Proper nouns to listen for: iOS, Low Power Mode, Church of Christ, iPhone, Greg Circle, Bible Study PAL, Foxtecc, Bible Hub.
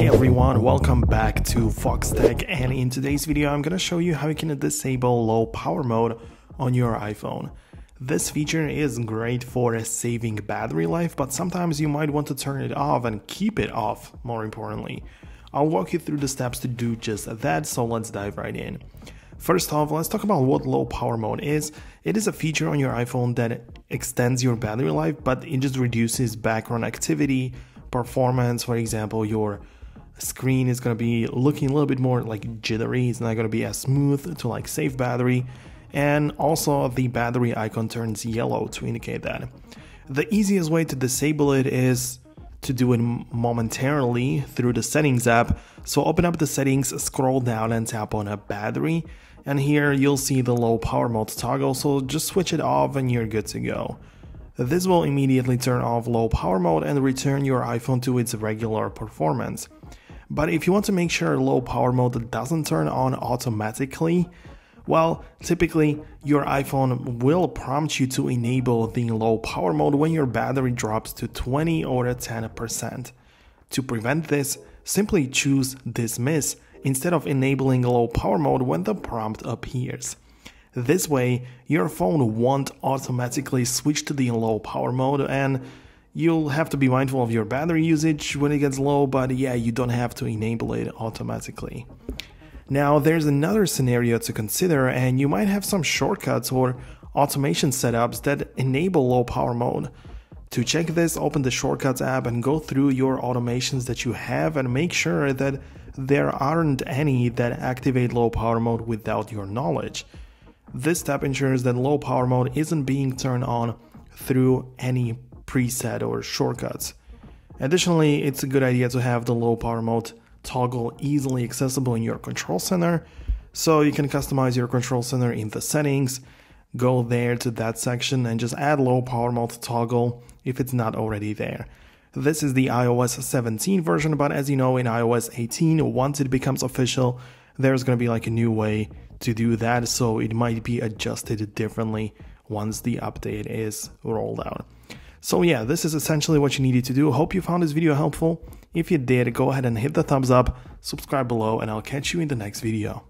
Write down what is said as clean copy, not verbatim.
Hey everyone, welcome back to Foxtecc, and in today's video I'm gonna show you how you can disable low power mode on your iPhone. This feature is great for saving battery life, but sometimes you might want to turn it off and keep it off, more importantly. I'll walk you through the steps to do just that, so let's dive right in. First off, let's talk about what low power mode is. It is a feature on your iPhone that extends your battery life, but it just reduces background activity, performance. For example, your screen is going to be looking a little bit more like jittery, it's not going to be as smooth to like save battery, and also the battery icon turns yellow to indicate that. The easiest way to disable it is to do it momentarily through the settings app. So open up the settings, scroll down and tap on a battery, and here you'll see the low power mode toggle, so just switch it off and you're good to go. This will immediately turn off low power mode and return your iPhone to its regular performance. But if you want to make sure low power mode doesn't turn on automatically, well, typically your iPhone will prompt you to enable the low power mode when your battery drops to 20 or 10%. To prevent this, simply choose dismiss instead of enabling low power mode when the prompt appears. This way, your phone won't automatically switch to the low power mode, and you'll have to be mindful of your battery usage when it gets low, but yeah, you don't have to enable it automatically. Now, there's another scenario to consider, and you might have some shortcuts or automation setups that enable low power mode. To check this, open the Shortcuts app and go through your automations that you have and make sure that there aren't any that activate low power mode without your knowledge. This step ensures that low power mode isn't being turned on through any preset or shortcuts. Additionally, it's a good idea to have the low power mode toggle easily accessible in your control center, so you can customize your control center in the settings, go there to that section and just add low power mode toggle if it's not already there. This is the iOS 17 version, but as you know, in iOS 18, once it becomes official, there's going to be like a new way to do that, so it might be adjusted differently once the update is rolled out. So yeah, this is essentially what you needed to do. Hope you found this video helpful. If you did, go ahead and hit the thumbs up, subscribe below, and I'll catch you in the next video.